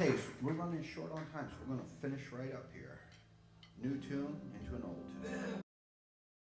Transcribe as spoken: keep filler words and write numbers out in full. Okay, so we're running short on time, so we're going to finish right up here. New tune into an old tune.